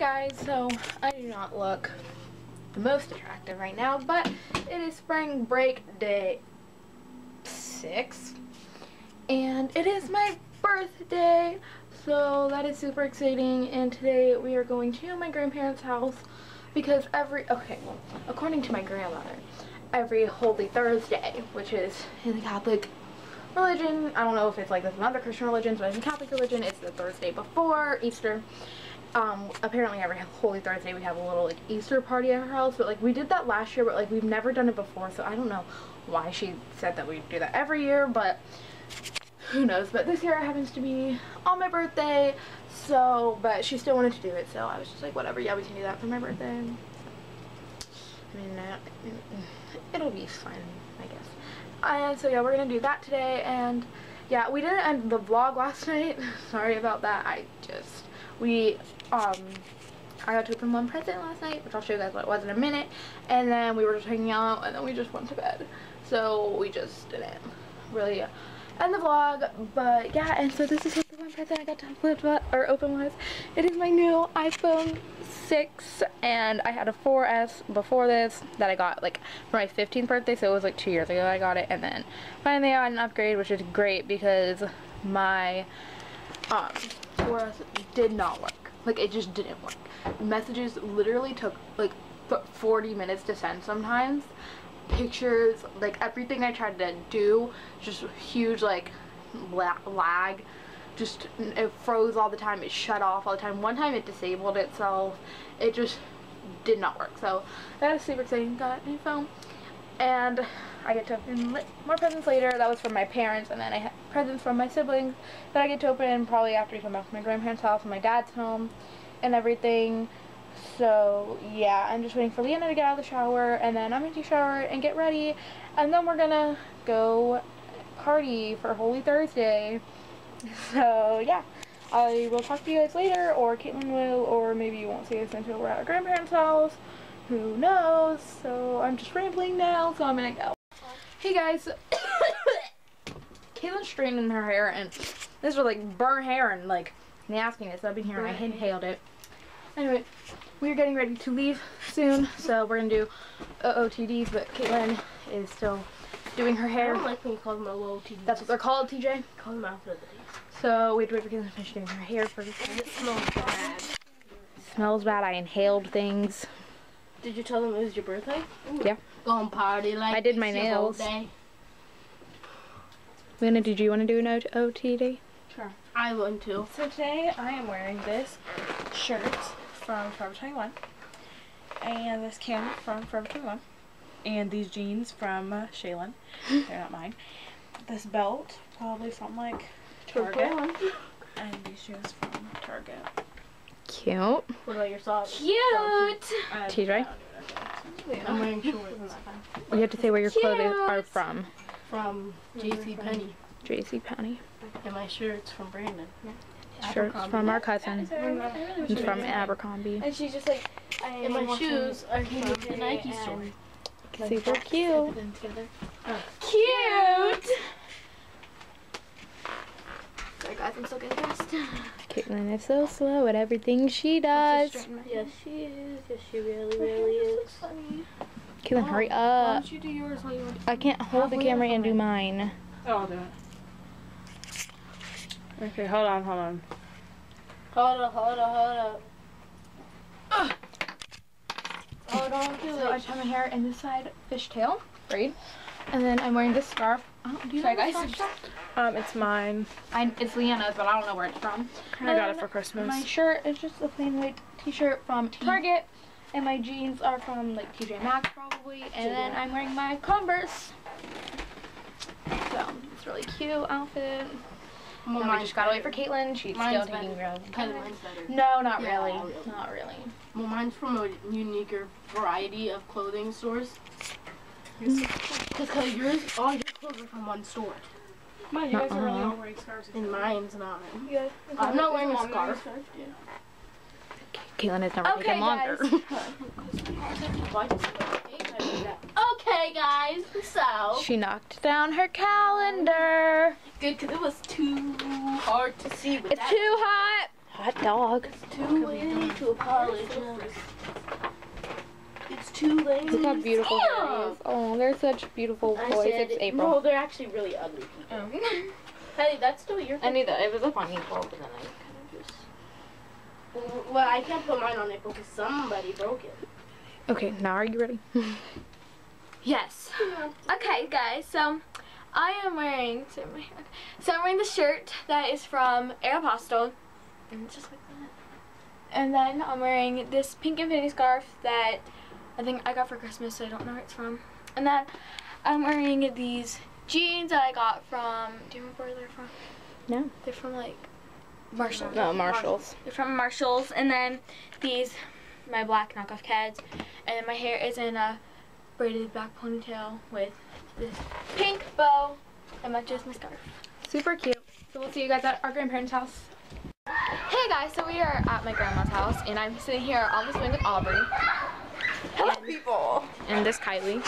guys, so I do not look the most attractive right now, but it is spring break day 6 and it is my birthday, so that is super exciting. And today we are going to my grandparents' house because according to my grandmother, every Holy Thursday, which is in the Catholic religion, I don't know if it's like this in other Christian religions, but in Catholic religion it's the Thursday before Easter. Apparently every Holy Thursday we have a little like Easter party at her house, but like we did that last year, but like we've never done it before, so I don't know why she said that we do that every year, but who knows. But this year it happens to be on my birthday, so, but she still wanted to do it, so I was just like, whatever, yeah, we can do that for my birthday. I mean, it'll be fun, I guess. And so yeah, we're gonna do that today. And yeah, we didn't end the vlog last night. Sorry about that. I got to open one present last night, which I'll show you guys what it was in a minute, and then we were just hanging out, and then we just went to bed, so we just didn't really end the vlog. But yeah, and so this is what the one present I got to open was. It is my new iPhone 6, and I had a 4S before this that I got like for my 15th birthday, so it was like 2 years ago I got it, and then finally I got an upgrade, which is great because my 4S did not work. Like, it just didn't work. Messages literally took like 40 minutes to send sometimes. Pictures, like everything I tried to do, just huge like lag. Just, it froze all the time. It shut off all the time. One time it disabled itself. It just did not work. So that is super exciting. Got a new phone, and I get to open more presents later. That was from my parents, and then I had presents from my siblings that I get to open probably after we come back from my grandparents' house and my dad's home and everything. So yeah, I'm just waiting for Leanna to get out of the shower, and then I'm gonna take a shower and get ready, and then we're gonna go party for Holy Thursday. So yeah, I will talk to you guys later, or Caitlin will, or maybe you won't see us until we're at our grandparents' house. Who knows? So I'm just rambling now, so I'm gonna go. Hey guys, Caitlin's straightening her hair, and this was like burnt hair and like nastiness I've been hearing. I inhaled it. Anyway, we're getting ready to leave soon, so we're gonna do OOTDs, but Caitlin is still doing her hair. I don't like when you call them OOTDs. That's what they're called, TJ. Call them after these. So we have to wait for Caitlin to finish doing her hair first. It smells bad. It smells bad. I inhaled things. Did you tell them it was your birthday? Yeah. Going party like I did my nails. Lena, did you want to do an OOTD? Sure. I want to. So today I am wearing this shirt from Forever 21, and this cam from Forever 21, and these jeans from Shaylin. They're not mine. This belt probably from like Target, and these shoes from Target. Cute. What about your socks? Cute. TJ. I'm wearing shorts. You have to say where your clothes are from. From JC Penney. JC Penney. And my shirt's from Brandon. Yeah. Shirts from our cousin. It's from Abercrombie. And she's just like, and my shoes are from the Nike store. Super cute. Cute. Sorry guys, I'm still getting dressed. Caitlin is so slow at everything she does. Yes, she is. Yes, she really, really is. Caitlin, hurry up. Why don't you do yours while you want to? I can't hold the camera and do mine. Oh, I'll do it. Okay, hold on, hold on. Hold up, hold up, hold up. Oh, don't do it. So I just have my hair in this side fishtail braid, and then I'm wearing this scarf. Do you know this scarf? It's mine. It's Leanna's, but I don't know where it's from. I got it for Christmas. My shirt is just a plain white t-shirt from Target, and my jeans are from like TJ Maxx probably, and then I'm wearing my Converse. So it's really cute outfit. Well, I just gotta wait for Caitlin. She's still taking her own colors. No, not really. Not really. Well, mine's from a uniquer variety of clothing stores. Because yours, all your clothes are from one store. Mine, you guys are really all wearing scarves. And mine's not. I'm not wearing a scarf. Caitlin has never taken longer. Okay, guys, so. She knocked down her calendar. Good, because it was too hard to see. It's too hot. Hot dog. It's too late to apologize. It's too late. Look how beautiful that is. Oh, they're such beautiful boys. It's April. No, they're actually really ugly people. Oh. Hey, that's still your thing. I knew that. It was up on April, but then I kind of just... Well, I can't put mine on April because somebody broke it. Okay, now are you ready? Yes. Okay, guys, so... I'm wearing the shirt that is from Aeropostale, and it's just like that. And then I'm wearing this pink infinity scarf that I think I got for Christmas, so I don't know where it's from. And then I'm wearing these jeans that I got from, do you remember where they're from? No. They're from like Marshalls. No, Marshalls. They're from Marshalls. And then these, my black knockoff Keds. And then my hair is in a braided back ponytail with this pink bow and much as my scarf. Super cute. So we'll see you guys at our grandparents' house. Hey guys, so we are at my grandma's house and I'm sitting here on the swing with Aubrey. Hello people. And this Kylie.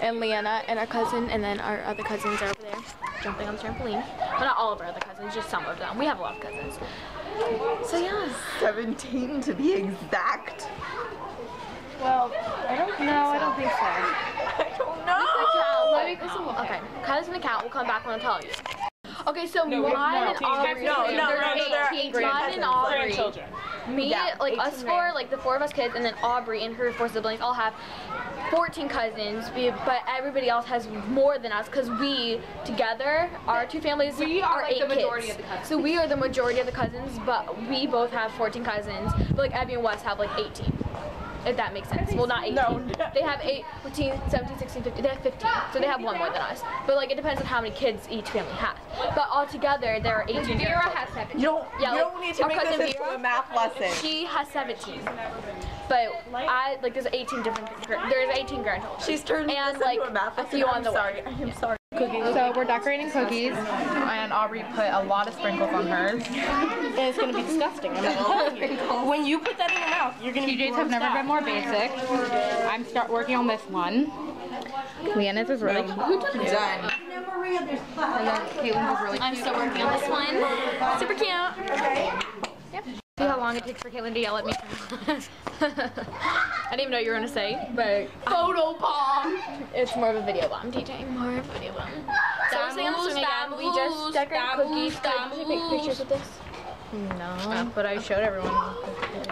And Leanna and our cousin, and then our other cousins are over there jumping on the trampoline. But not all of our other cousins, just some of them. We have a lot of cousins. So yeah. 17 to be exact. Well, I don't know. No, I don't think so. I don't know. Let me, okay, cut us an account. We'll come back when I tell you. Okay, so no, mine and Aubrey. Mine and Aubrey. Me, yeah, like us four, like the four of us kids, and then Aubrey and her four siblings all have 14 cousins. But everybody else has more than us because we together, our two families, we are like 8 the majority kids. Of the cousins. So we are the majority of the cousins, but we both have 14 cousins. But like Abby and Wes have like 18. If that makes sense. Well, not 18. No. They have 8, 14, 17, 16, 15. They have 15. So they have one more than us. But, like, it depends on how many kids each family has. But all together, there are 18. Vera has 17. You don't need to make this into a math lesson. She has 17. But I, like, there's 18 different, there's 18 grandchildren. She's turned and, like, into a math lesson. A few on the way. I'm sorry. Cookies. So we're decorating cookies, and Aubrey put a lot of sprinkles on hers. And it's gonna be disgusting. When you put that in your mouth, you're gonna be TJ's have never been more basic. I'm start working on this one. Leanna's is really cute. Done. And then Caitlin's is really cute. I'm still working on this one. Super cute. Okay. Yep. See how long it takes for Caitlin to yell at me. I didn't even know you were gonna say, but photo bomb. It's more of a video bomb, TJ. More of a video bomb. So we're saying we just decorate cookies. Did you take pictures with this? No, but I showed everyone.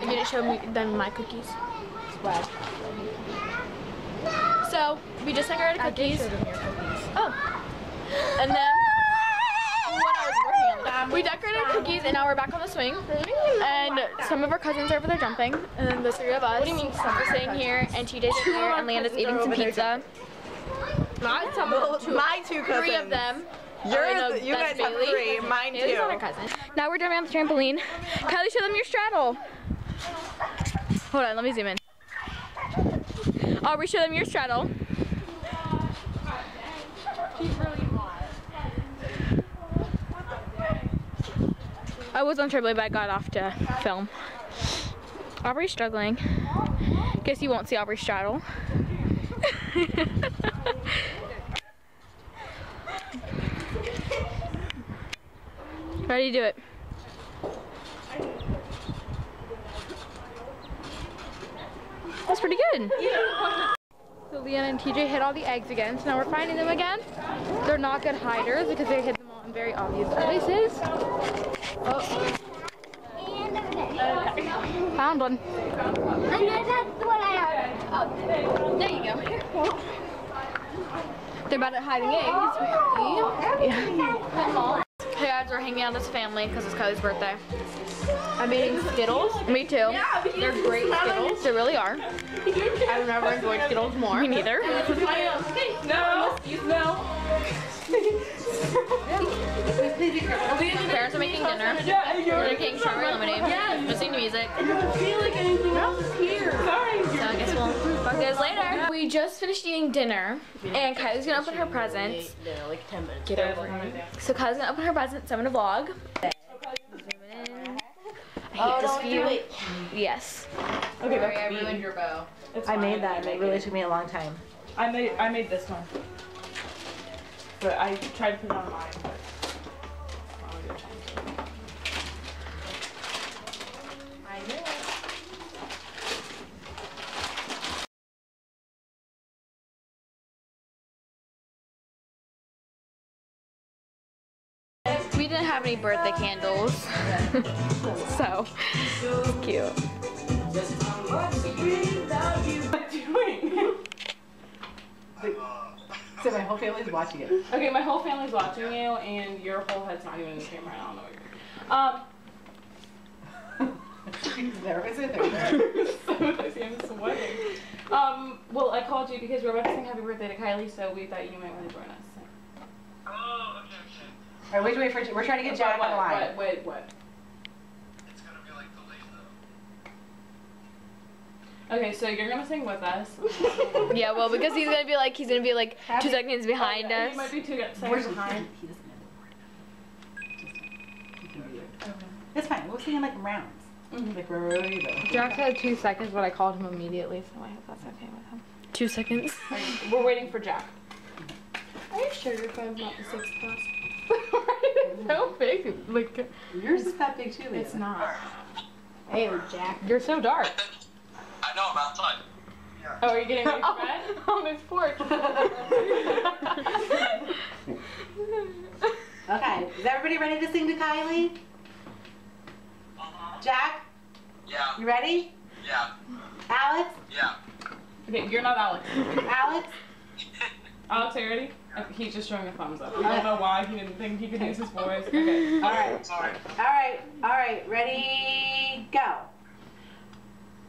You didn't show me them my cookies. Wow. So we just decorated cookies. I did show them your cookies. Oh. And then. We decorated cookies and now we're back on the swing. And some of our cousins are over there jumping. And then the three of us are sitting here and TJ's here and Leanna's eating some pizza. Not some of them. My two cousins. Three of them. You guys have three. Mine too. Now we're jumping on the trampoline. Kylie, show them your straddle. Hold on, let me zoom in. Aubrey, show them your straddle. I was on trampoline, but I got off to film. Aubrey's struggling. Guess you won't see Aubrey straddle. Ready, do it. That's pretty good. So Leanna and TJ hid all the eggs again, so now we're finding them again. They're not good hiders because they hid them all in very obvious places. Oh. Okay. Found one. And that's the one I have. Oh, there you go. They're bad at hiding eggs. Yeah. Hey guys, we're hanging out as a family because it's Kylie's birthday. I'm eating Skittles. Me too. Yeah, they're great Skittles. They really are. I've never enjoyed Skittles more. Me neither. No. Parents are making dinner. We're drinking strawberry lemonade. Listening to music. I don't feel like anything else is here. Sorry. So I guess we'll talk to you guys later. We just finished eating dinner, and Kylie's gonna open her presents. No, like 10 minutes. Get over it. So Kylie's gonna open her presents. So I'm gonna vlog. I hate this view. Yes. Okay, sorry, I ruined your bow. I made that, and it really took me a long time. I made this one. But I tried to put it on mine, but have any birthday candles, so it's cute. What are you doing? So my whole family's watching it. Okay, my whole family's watching you, and your whole head's not even in the camera. I don't know what you're doing. She's nervous in there. So dizzy, I'm sweating. Well, I called you because we were about to sing happy birthday to Kylie, so we thought you might want to join us. Oh, okay, okay. Alright, wait, for we're trying to get Jack on the line. What? It's gonna be like delayed though. Okay, so you're gonna sing with us. Yeah, well, because he's gonna be like happy, 2 seconds behind us. He might be 2 seconds behind. He doesn't have the word. Okay. That's fine. We'll sing in like rounds. Like, where were you though? Jack had 2 seconds, but I called him immediately, so I hope that's okay with him. 2 seconds. We're waiting for Jack. Are you sure your phone's not the 6 Plus? It's so big. Like, yours is that big too. Lisa. It's not. Hey, Jack. You're so dark. I know, I'm outside. Yeah. Oh, are you getting ready for bed? On this porch. Okay, is everybody ready to sing to Kylie? Jack? Yeah. You ready? Yeah. Alex? Yeah. Okay, you're not Alex. Alex? Alex, are you ready? Yeah. He's just showing a thumbs up. I don't know why he didn't think he could use his voice. Okay. Alright. Alright. Ready? Go.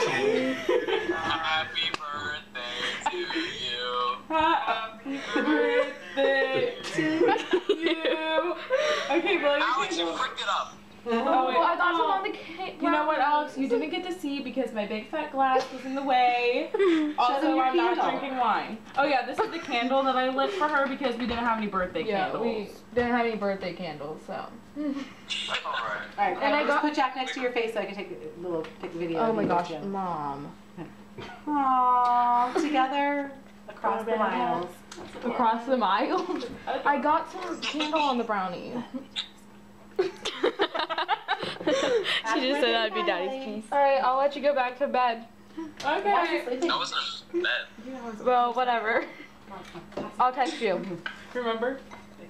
to you. Happy birthday to you. Okay, well, Alex, you freaked it up. Oh, wait. I thought it was on the camera. You know what, Alex? You didn't get to see because my big fat glass was in the way. Also, I'm not drinking wine. Oh, yeah, this is the candle that I lit for her because we didn't have any birthday candles. Yeah, we didn't have any birthday candles, so. Alright. Alright, and I got put Jack next to your face so I can take a little video. Oh my gosh, Mom. Aww, together. Across the miles. Across the miles? I got some candle on the brownie. She just said that'd be Daddy's piece. Alright, I'll let you go back to bed. Okay. I wasn't in bed. Well, whatever. I'll text you. Remember?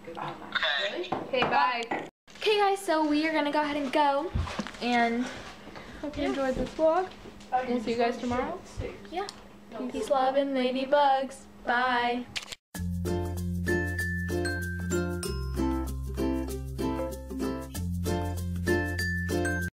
Okay. Okay, bye. Okay, guys, so we are gonna go ahead and go. And hope you enjoyed this vlog. And see you guys tomorrow. Yeah. Peace, love, and ladybugs. Bye.